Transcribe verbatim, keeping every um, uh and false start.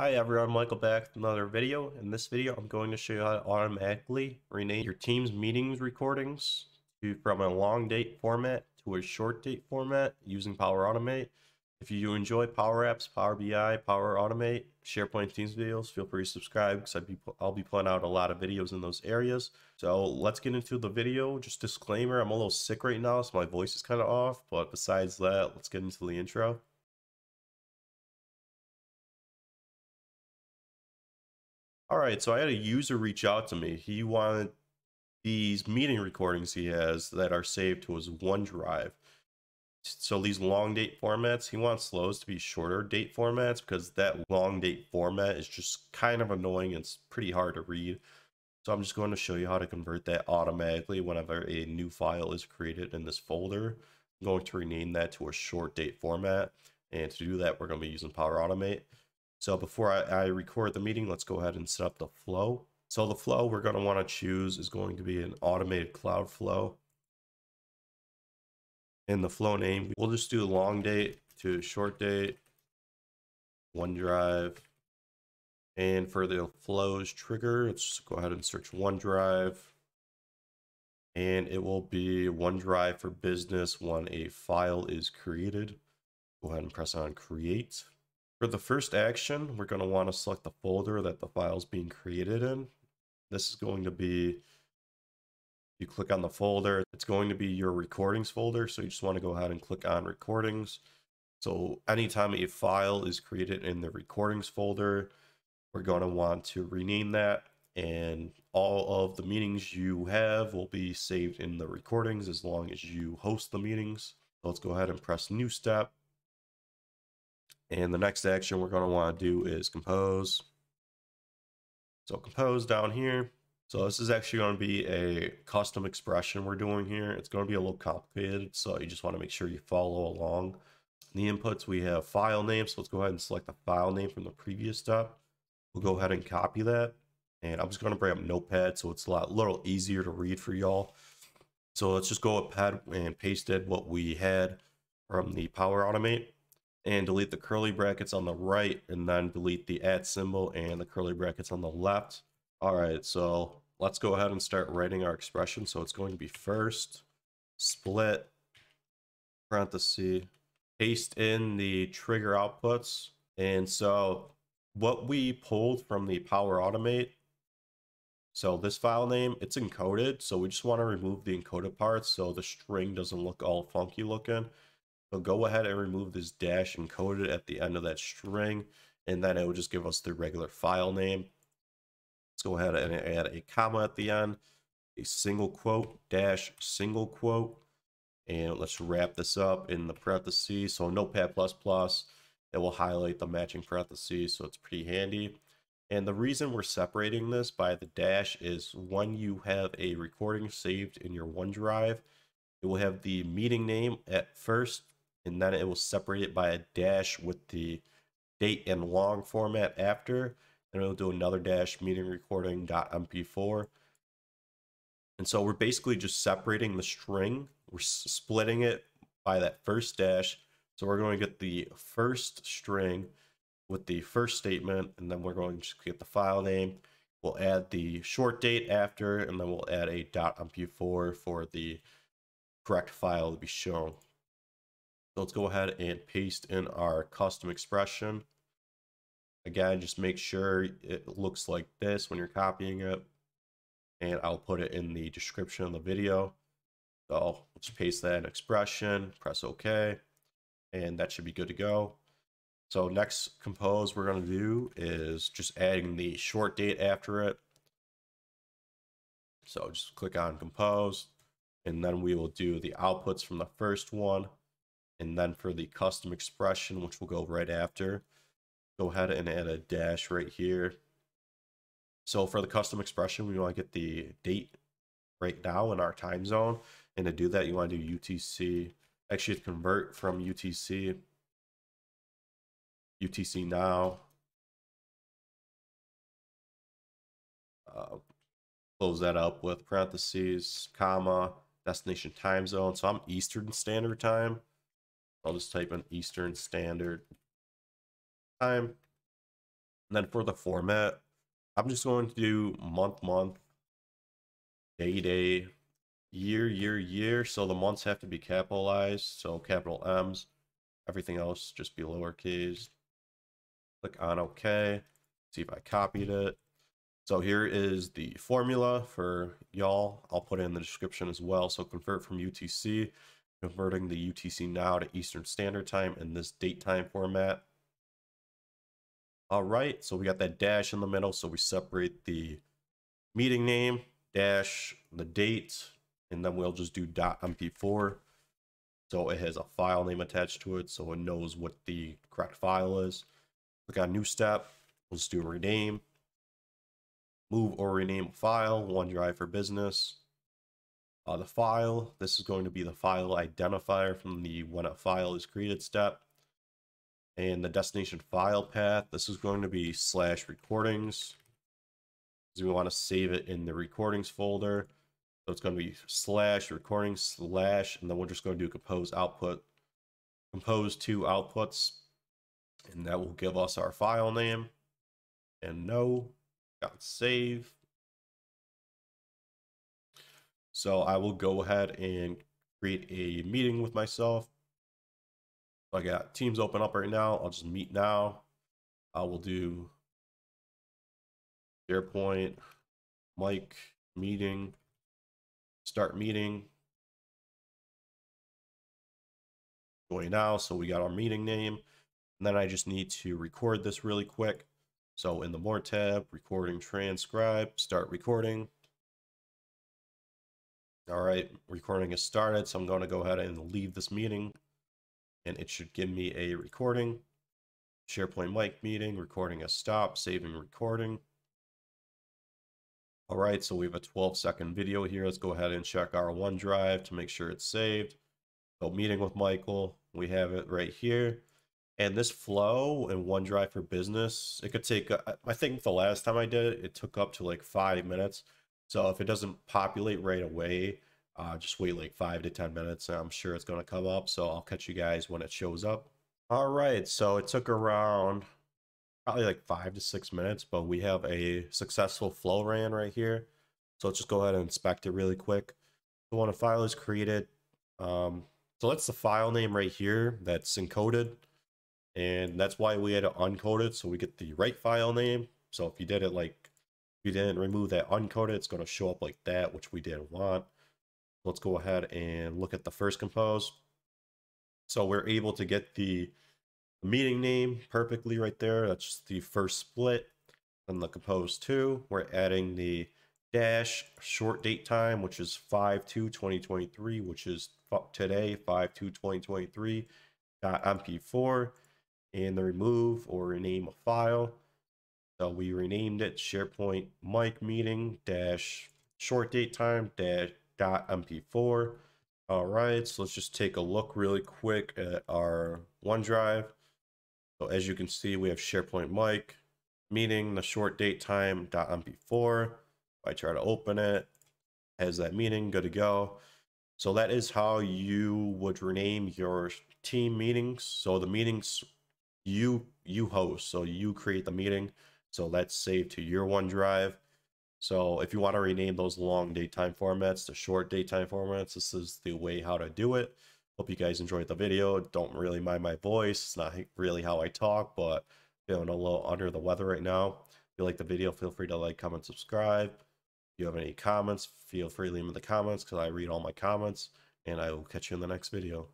Hi everyone, Michael back with another video. In this video, I'm going to show you how to automatically rename your Teams meetings recordings to, from a long date format to a short date format using Power Automate. If you enjoy Power Apps, Power B I, Power Automate, SharePoint, Teams videos, feel free to subscribe because I'll be, I'll be putting out a lot of videos in those areas. So let's get into the video. Just disclaimer, I'm a little sick right now, so my voice is kind of off, but besides that, let's get into the intro. All right, so I had a user reach out to me. He wanted these meeting recordings he has that are saved to his OneDrive. So these long date formats, he wants those to be shorter date formats because that long date format is just kind of annoying. It's pretty hard to read. So I'm just going to show you how to convert that automatically whenever a new file is created in this folder. I'm going to rename that to a short date format. And to do that, we're going to be using Power Automate. So before I, I record the meeting, let's go ahead and set up the flow. So the flow we're going to want to choose is going to be an automated cloud flow. In the flow name, we'll just do long date to short date, OneDrive. And for the flows trigger, let's just go ahead and search OneDrive. And it will be OneDrive for Business when a file is created. Go ahead and press on Create. For the first action, we're going to want to select the folder that the file is being created in. This is going to be, you click on the folder, it's going to be your recordings folder. So you just want to go ahead and click on recordings. So anytime a file is created in the recordings folder, we're going to want to rename that. And all of the meetings you have will be saved in the recordings as long as you host the meetings. So let's go ahead and press new step. And the next action we're going to want to do is compose. So compose down here. So this is actually going to be a custom expression we're doing here. It's going to be a little complicated, so you just want to make sure you follow along. In the inputs, we have file name. So let's go ahead and select the file name from the previous step. We'll go ahead and copy that. And I'm just going to bring up Notepad so it's a lot, little easier to read for y'all. So let's just go ahead and paste in what we had from the Power Automate. And delete the curly brackets on the right, and then delete the at symbol and the curly brackets on the left. All right, so let's go ahead and start writing our expression. So it's going to be first, split, parenthesis, paste in the trigger outputs. And so what we pulled from the Power Automate, so this file name, it's encoded. So we just want to remove the encoded parts so the string doesn't look all funky looking. So go ahead and remove this dash encoded at the end of that string, and then it will just give us the regular file name. Let's go ahead and add a comma at the end, a single quote, dash single quote, and let's wrap this up in the parentheses. So Notepad plus plus, it will highlight the matching parentheses, so it's pretty handy. And the reason we're separating this by the dash is when you have a recording saved in your OneDrive, it will have the meeting name at first, and then it will separate it by a dash with the date and long format after, and it'll do another dash meeting recording dot M P four. And so we're basically just separating the string. We're splitting it by that first dash. So we're going to get the first string with the first statement, and then we're going to get the file name. We'll add the short date after, and then we'll add a dot M P four for the correct file to be shown. So let's go ahead and paste in our custom expression. Again, just make sure it looks like this when you're copying it. And I'll put it in the description of the video. So I'll just paste that in expression, press OK, and that should be good to go. So next compose we're going to do is just adding the short date after it. So just click on compose, and then we will do the outputs from the first one. And then for the custom expression, which will go right after, go ahead and add a dash right here. So for the custom expression, we want to get the date right now in our time zone. And to do that, you want to do U T C. Actually, to convert from U T C, U T C now. Uh, close that up with parentheses, comma, destination time zone. So I'm Eastern Standard Time. I'll just type in Eastern Standard Time. And then for the format, I'm just going to do month, month, day, day, year, year, year. So the months have to be capitalized. So capital M's, everything else just be lowercase. Click on OK. See if I copied it. So here is the formula for y'all. I'll put it in the description as well. So convert from U T C, converting the U T C now to Eastern Standard Time in this date time format. All right, so we got that dash in the middle. So we separate the meeting name, dash, the date, and then we'll just do .m p four. So it has a file name attached to it, so it knows what the correct file is. Click on new step. Let's do rename. Move or rename file, OneDrive for Business. Uh, the file, this is going to be the file identifier from the when a file is created step. And the destination file path, this is going to be slash recordings. Because we want to save it in the recordings folder. So it's going to be slash recordings slash, and then we're just going to do compose output, compose two outputs. And that will give us our file name. And no, got save. So I will go ahead and create a meeting with myself. I got Teams open up right now. I'll just meet now. I will do SharePoint, mic, meeting, start meeting. Join now. So we got our meeting name. And then I just need to record this really quick. So in the More tab, recording, transcribe, start recording. All right, recording is started. So I'm going to go ahead and leave this meeting. And it should give me a recording. SharePoint mic meeting, recording as stop, saving recording. All right, so we have a twelve second video here. Let's go ahead and check our OneDrive to make sure it's saved. So meeting with Michael, we have it right here. And this flow in OneDrive for Business, it could take, I think the last time I did it, it took up to like five minutes. So if it doesn't populate right away, Uh, just wait like five to ten minutes. I'm sure it's going to come up. So I'll catch you guys when it shows up. All right. So it took around probably like five to six minutes, but we have a successful flow ran right here. So let's just go ahead and inspect it really quick. So when a file is created, um, so that's the file name right here that's encoded. And that's why we had to uncode it. So we get the right file name. So if you did it like, if you didn't remove that uncoded, it's going to show up like that, which we didn't want. Let's go ahead and look at the first compose. So we're able to get the meeting name perfectly right there. That's just the first split. And the compose two, we're adding the dash short date time, which is five two twenty twenty-three, which is today, five two twenty twenty-three, .m p four, and the remove or rename a file. So we renamed it SharePoint mic meeting dash short date time dash .m p four. All right, so let's just take a look really quick at our OneDrive. So as you can see, we have SharePoint mic meeting, the short date time .m p four. If I try to open it, has that meeting, good to go. So that is how you would rename your team meetings. So the meetings you you host, so you create the meeting. So that's saved to your OneDrive. So if you want to rename those long daytime formats to short daytime formats, this is the way how to do it. Hope you guys enjoyed the video. Don't really mind my voice. It's not really how I talk, but feeling a little under the weather right now. If you like the video, feel free to like, comment, subscribe. If you have any comments, feel free to leave them in the comments because I read all my comments. And I will catch you in the next video.